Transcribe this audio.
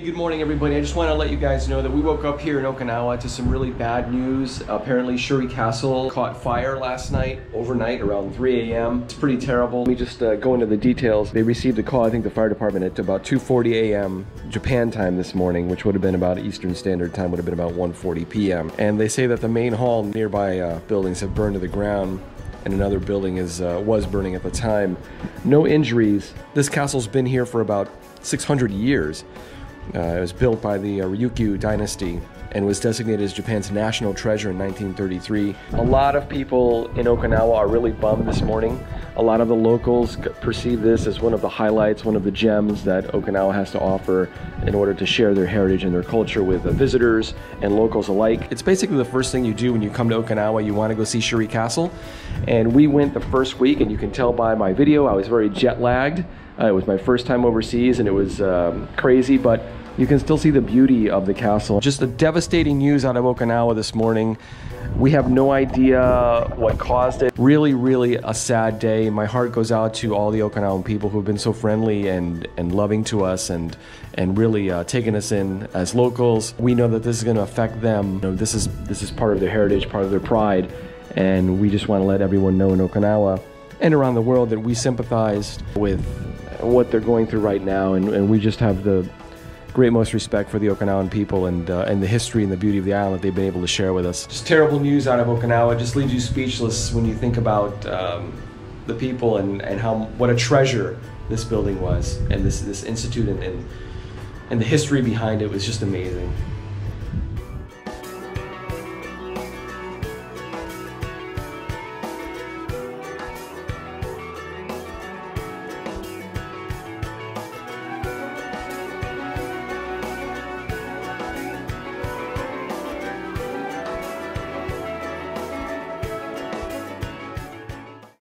Hey, good morning everybody. I just want to let you guys know that we woke up here in Okinawa to some really bad news. Apparently Shuri Castle caught fire last night, overnight around 3 a.m. It's pretty terrible. Let me just go into the details. They received a call, I think the fire department, at about 2:40 a.m. Japan time this morning, which would have been about Eastern Standard Time, would have been about 1:40 p.m. And they say that the main hall nearby buildings have burned to the ground. And another building was burning at the time. No injuries. This castle's been here for about 600 years. It was built by the Ryukyu dynasty and was designated as Japan's national treasure in 1933. A lot of people in Okinawa are really bummed this morning. A lot of the locals perceive this as one of the highlights, one of the gems that Okinawa has to offer in order to share their heritage and their culture with visitors and locals alike. It's basically the first thing you do when you come to Okinawa. You want to go see Shuri Castle. And we went the first week, and you can tell by my video, I was very jet lagged. It was my first time overseas and it was crazy, but you can still see the beauty of the castle. Just the devastating news out of Okinawa this morning. We have no idea what caused it. Really, really a sad day. My heart goes out to all the Okinawan people who've been so friendly and loving to us and really taking us in as locals. We know that this is going to affect them. You know, this is part of their heritage, part of their pride, and we just want to let everyone know in Okinawa and around the world that we sympathize with what they're going through right now, and we just have the most respect for the Okinawan people and the history and the beauty of the island that they've been able to share with us. Just terrible news out of Okinawa. It just leaves you speechless when you think about the people and what a treasure this building was, and this institute and the history behind it was just amazing.